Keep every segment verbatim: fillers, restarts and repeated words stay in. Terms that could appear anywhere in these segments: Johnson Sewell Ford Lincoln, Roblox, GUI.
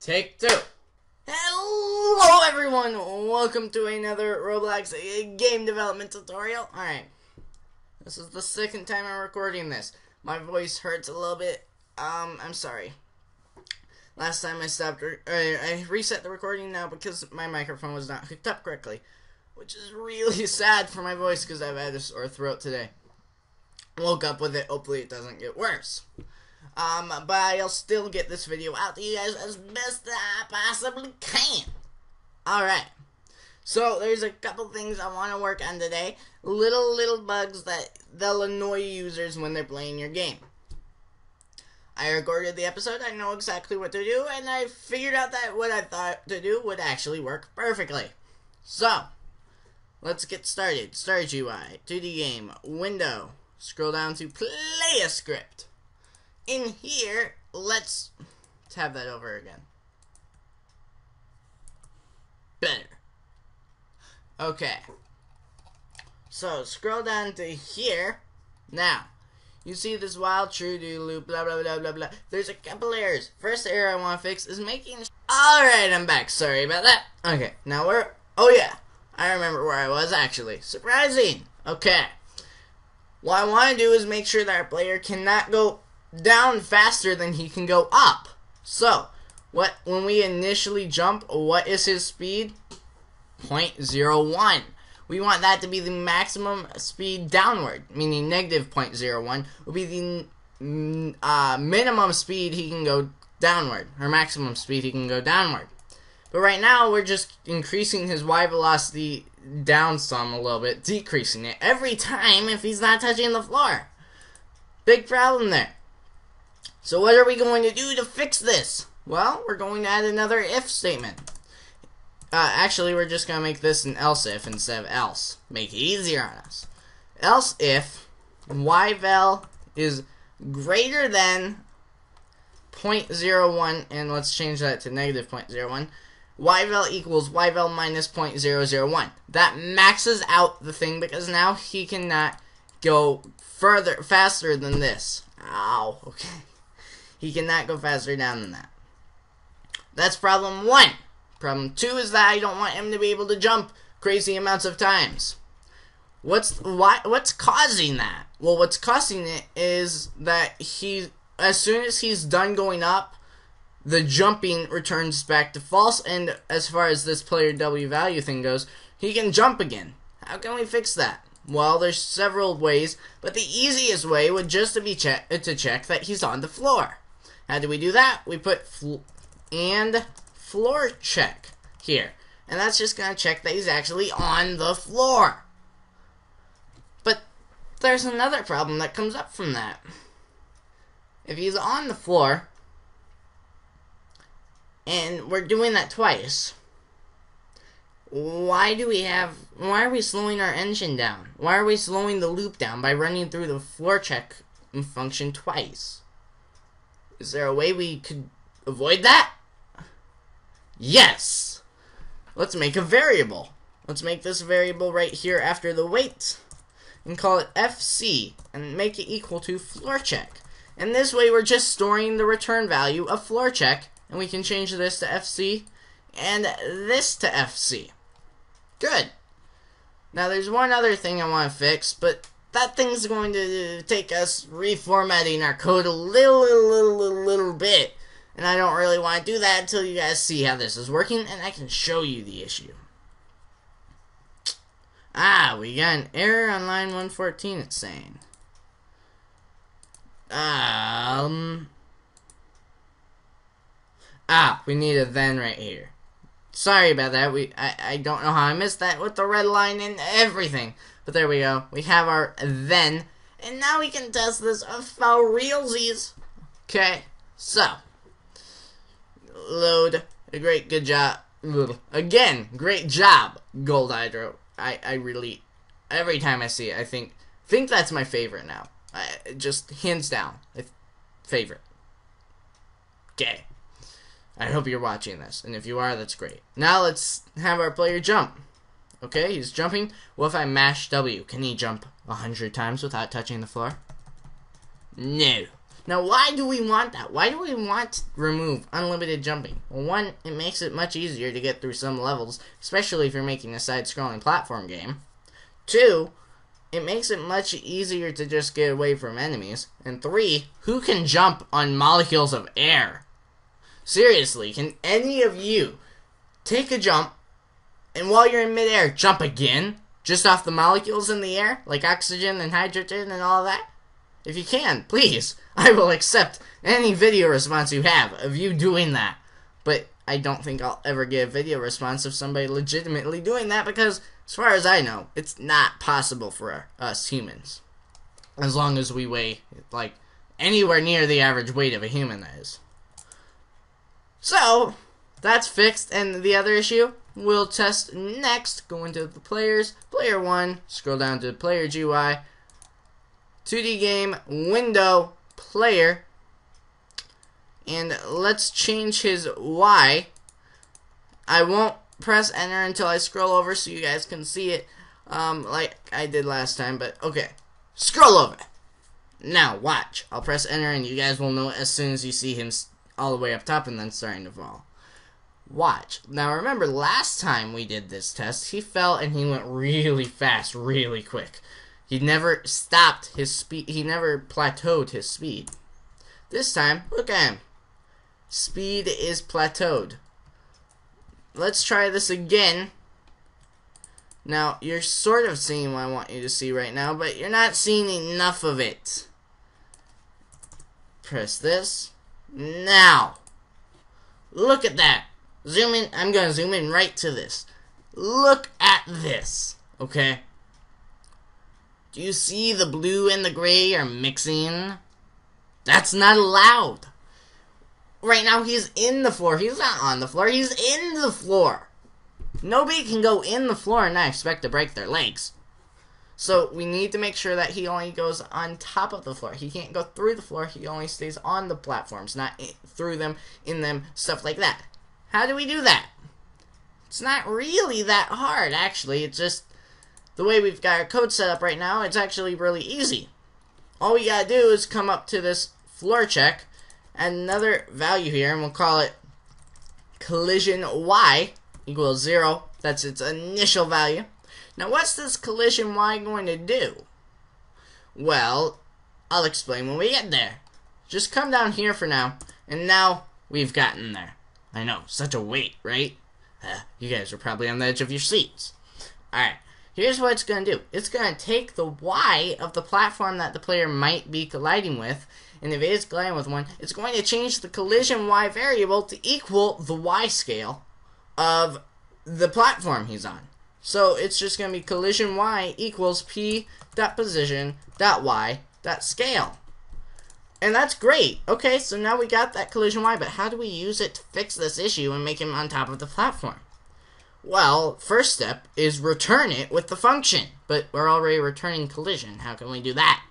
Take two. Hello everyone, welcome to another Roblox game development tutorial. Alright, this is the second time I'm recording this. My voice hurts a little bit, um, I'm sorry. Last time I stopped, re I reset the recording now because my microphone was not hooked up correctly, which is really sad for my voice because I've had a sore throat today. Woke up with it, hopefully it doesn't get worse. Um, but I'll still get this video out to you guys as best I possibly can. Alright. So, there's a couple things I want to work on today. Little, little bugs that they'll annoy users when they're playing your game. I recorded the episode, I know exactly what to do, and I figured out that what I thought to do would actually work perfectly. So, let's get started. Start U I, to the game, window, scroll down to play a script. In here, let's tab that over again. Better. Okay. So, scroll down to here. Now, you see this while true do loop, blah, blah, blah, blah, blah. There's a couple errors. First error I want to fix is making... Alright, I'm back. Sorry about that. Okay, now we're... Oh, yeah. I remember where I was, actually. Surprising. Okay. What I want to do is make sure that our player cannot go down faster than he can go up. So, what when we initially jump, what is his speed? zero point zero one. We want that to be the maximum speed downward, meaning negative zero point zero one will be the uh, minimum speed he can go downward, or maximum speed he can go downward. But right now, we're just increasing his Y velocity down some a little bit, decreasing it every time if he's not touching the floor. Big problem there. So what are we going to do to fix this? Well, we're going to add another if statement. Uh, actually, we're just going to make this an else if instead of else. Make it easier on us. Else if yvel is greater than zero point zero one, and let's change that to negative zero point zero one, yvel equals yvel minus zero point zero zero one. That maxes out the thing because now he cannot go further, faster than this. Ow, okay. He cannot go faster down than that. That's problem one. Problem two is that I don't want him to be able to jump crazy amounts of times. What's why? What's causing that? Well, what's causing it is that he, as soon as he's done going up, the jumping returns back to false. And as far as this player W value thing goes, he can jump again. How can we fix that? Well, there's several ways, but the easiest way would just to be check to check that he's on the floor. How do we do that? We put fl and floor check here. And that's just going to check that he's actually on the floor. But there's another problem that comes up from that. If he's on the floor, and we're doing that twice, why do we have, why are we slowing our engine down? Why are we slowing the loop down by running through the floor check function twice? Is there a way we could avoid that? Yes! Let's make a variable. Let's make this variable right here after the wait and call it F C and make it equal to floor check. And this way we're just storing the return value of floor check, and we can change this to F C and this to F C. Good. Now there's one other thing I want to fix, but that thing's going to take us reformatting our code a little, little, little, little bit. And I don't really want to do that until you guys see how this is working, and I can show you the issue. Ah, we got an error on line one fourteen, it's saying. Um... Ah, we need a then right here. Sorry about that. We I, I don't know how I missed that with the red line and everything. But there we go. We have our then. And now we can test this for realsies. Okay. So. Load. A great good job. Again, great job, Gold Hydro. I, I really, every time I see it, I think, think that's my favorite now. I, just hands down. Favorite. Okay. I hope you're watching this, and if you are, that's great. Now let's have our player jump. Okay, he's jumping. Well, if I mash W, can he jump a hundred times without touching the floor? No. Now, why do we want that? Why do we want to remove unlimited jumping? Well, one, it makes it much easier to get through some levels, especially if you're making a side-scrolling platform game. Two, it makes it much easier to just get away from enemies. And three, who can jump on molecules of air? Seriously, can any of you take a jump, and while you're in midair, jump again? Just off the molecules in the air? Like oxygen and hydrogen and all that? If you can, please, I will accept any video response you have of you doing that. But I don't think I'll ever get a video response of somebody legitimately doing that because, as far as I know, it's not possible for us humans. As long as we weigh, like, anywhere near the average weight of a human, that is. So, that's fixed, and the other issue we'll test next. Go into the players, player one, scroll down to player G U I, two D game, window, player, and let's change his Y. I won't press enter until I scroll over so you guys can see it, um, like I did last time, but okay. Scroll over! Now, watch. I'll press enter and you guys will know as soon as you see him all the way up top and then starting to fall. Watch. Now, remember, last time we did this test, he fell and he went really fast, really quick. He never stopped his speed. He never plateaued his speed. This time, look at him. Speed is plateaued. Let's try this again. Now, you're sort of seeing what I want you to see right now, but you're not seeing enough of it. Press this. Now, look at that. Zoom in. I'm going to zoom in right to this. Look at this. Okay. Do you see the blue and the gray are mixing? That's not allowed. Right now he's in the floor. He's not on the floor. He's in the floor. Nobody can go in the floor and not expect to break their legs. So we need to make sure that he only goes on top of the floor. He can't go through the floor. He only stays on the platforms, not through them, in them, stuff like that. How do we do that? It's not really that hard, actually. It's just the way we've got our code set up right now, it's actually really easy. All we gotta do is come up to this floor check, add another value here, and we'll call it collision y equals zero. That's its initial value. Now, what's this collision y going to do? Well, I'll explain when we get there. Just come down here for now, and now we've gotten there. I know, such a wait, right? Uh, you guys are probably on the edge of your seats. All right. Here's what it's going to do. It's going to take the Y of the platform that the player might be colliding with, and if it is colliding with one, it's going to change the collision Y variable to equal the Y scale of the platform he's on. So it's just going to be collision Y equals P dot position dot Y dot scale. And that's great. Okay, so now we got that collision Y, but how do we use it to fix this issue and make him on top of the platform? Well, first step is return it with the function. But we're already returning collision. How can we do that?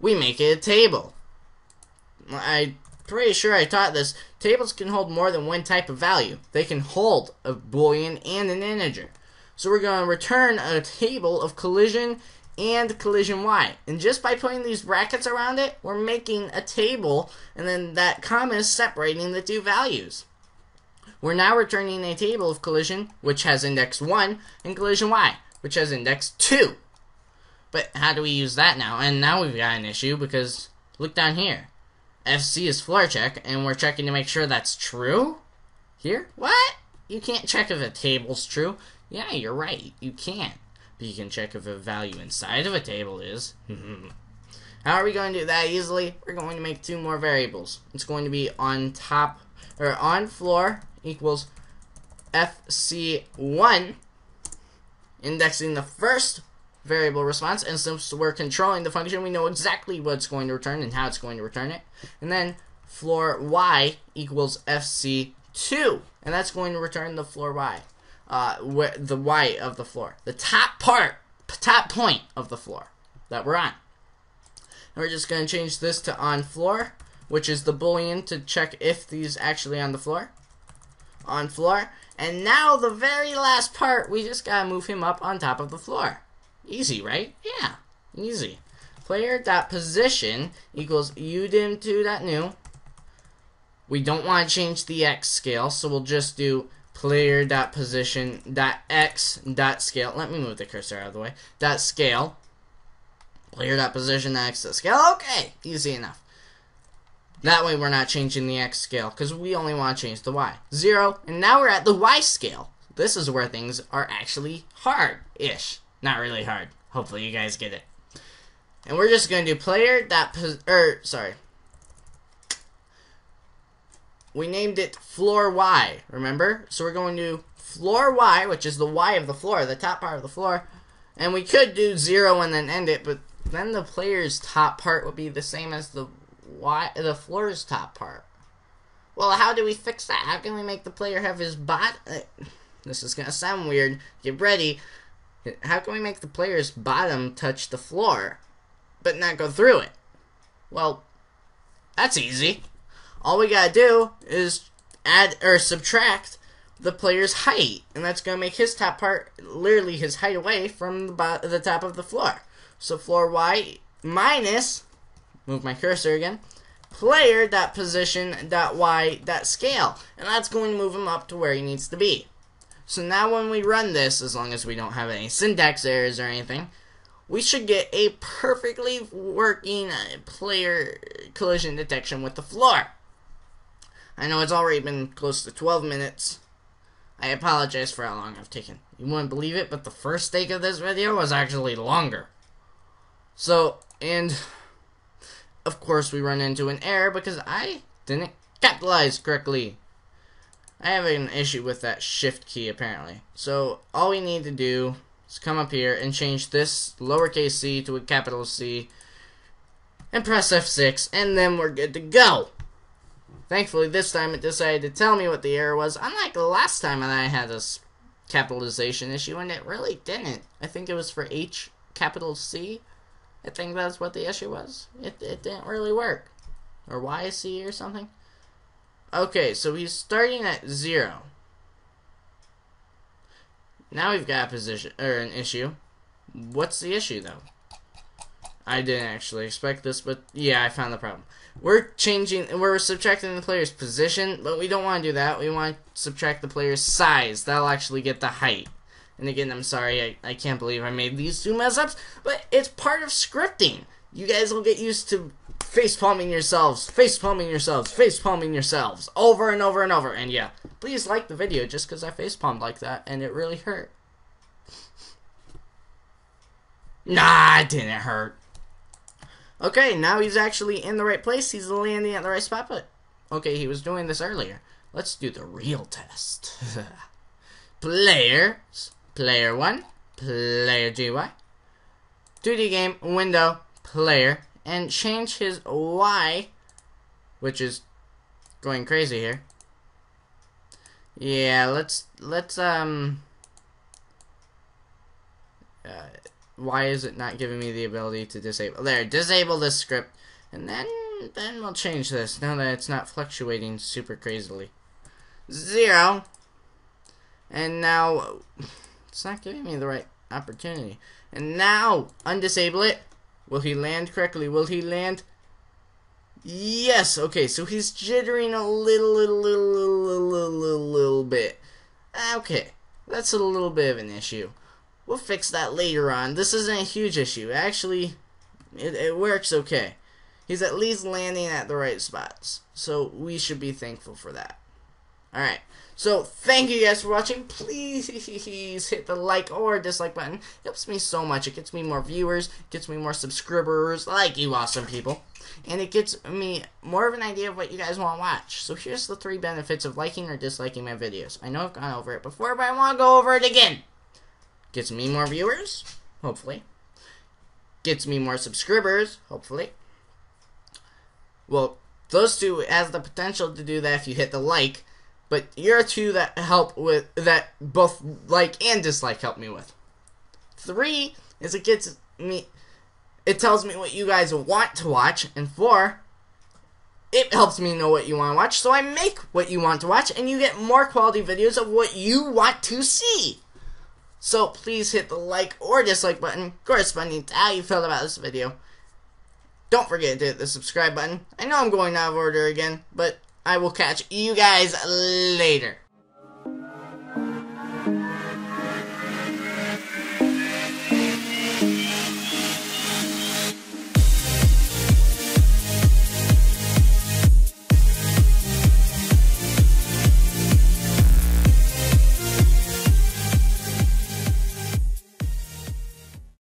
We make it a table. I'm pretty sure I taught this. Tables can hold more than one type of value. They can hold a boolean and an integer. So we're going to return a table of collision and collision y. And just by putting these brackets around it, we're making a table. And then that comma is separating the two values. We're now returning a table of collision, which has index one, and collision y, which has index two. But how do we use that now? And now we've got an issue because, look down here. F C is floor check, and we're checking to make sure that's true? Here? What? You can't check if a table's true. Yeah, you're right. You can't. But you can check if a value inside of a table is. How are we going to do that easily? We're going to make two more variables. It's going to be on top, or on floor, equals F C one, indexing the first variable response, and since we're controlling the function, we know exactly what it's going to return and how it's going to return it. And then floor y equals F C two, and that's going to return the floor y, uh, where, the y of the floor, the top part, top point of the floor that we're on. And we're just going to change this to on floor, which is the boolean to check if these actually on the floor. On floor, and now the very last part, we just gotta move him up on top of the floor. Easy, right? Yeah, easy. player.position equals U dim two.new. We don't want to change the x scale, so we'll just do player.position.x.scale. Let me move the cursor out of the way. Dot scale. Player.position.x.scale. Okay, easy enough. That way we're not changing the x scale, because we only want to change the y. Zero, and now we're at the y scale. This is where things are actually hard-ish. Not really hard. Hopefully you guys get it. And we're just going to do player dot er, sorry. We named it floor y, remember? So we're going to floor y, which is the y of the floor, the top part of the floor. And we could do zero and then end it, but then the player's top part would be the same as the y, the floor's top part. Well, how do we fix that? How can we make the player have his bot? This is gonna sound weird. Get ready. How can we make the player's bottom touch the floor, but not go through it? Well, that's easy. All we gotta do is add or subtract the player's height, and that's gonna make his top part literally his height away from the, bo the top of the floor. So floor y minus, move my cursor again, player.position.y.scale, and that's going to move him up to where he needs to be. So now when we run this, as long as we don't have any syntax errors or anything, we should get a perfectly working player collision detection with the floor. I know it's already been close to twelve minutes. I apologize for how long I've taken. You wouldn't believe it, but the first take of this video was actually longer. So, and of course we run into an error because I didn't capitalize correctly. I have an issue with that shift key apparently. So all we need to do is come up here and change this lowercase c to a capital C and press F six, and then we're good to go. Thankfully this time it decided to tell me what the error was, unlike the last time that I had this capitalization issue, and it really didn't. I think it was for H capital C. I think that's what the issue was. It, it didn't really work. Or Y C or something. Okay, so he's starting at zero. Now we've got a position or an issue. What's the issue though? I didn't actually expect this, but yeah, I found the problem. We're changing, we're subtracting the player's position, but we don't want to do that. We want to subtract the player's size. That'll actually get the height. And again, I'm sorry, I, I can't believe I made these two mess-ups, but it's part of scripting. You guys will get used to face-palming yourselves, face-palming yourselves, face-palming yourselves, over and over and over, and yeah, please like the video just because I face-palmed like that, and it really hurt. Nah, it didn't hurt. Okay, now he's actually in the right place, he's landing at the right spot, but okay, he was doing this earlier. Let's do the real test. Players. Player one, player G U I, do the game, window, player, and change his Y, which is going crazy here. Yeah, let's, let's, um, uh, why is it not giving me the ability to disable? There, disable this script, and then, then we'll change this, now that it's not fluctuating super crazily. Zero, and now, it's not giving me the right opportunity. And now, undisable it. Will he land correctly? Will he land? Yes. Okay, so he's jittering a little, little, little, little, little, little, little bit. Okay, that's a little bit of an issue. We'll fix that later on. This isn't a huge issue. Actually, it, it works okay. He's at least landing at the right spots. So we should be thankful for that. Alright, so thank you guys for watching. Please hit the like or dislike button. It helps me so much. It gets me more viewers, gets me more subscribers, like you awesome people. And it gets me more of an idea of what you guys want to watch. So here's the three benefits of liking or disliking my videos. I know I've gone over it before, but I want to go over it again. Gets me more viewers, hopefully. Gets me more subscribers, hopefully. Well, those two has the potential to do that if you hit the like. But you're two that help with that both like and dislike help me with. Three is it gets me, it tells me what you guys want to watch, and four, it helps me know what you want to watch, so I make what you want to watch, and you get more quality videos of what you want to see. So please hit the like or dislike button corresponding to how you felt about this video. Don't forget to hit the subscribe button. I know I'm going out of order again, but I will catch you guys later.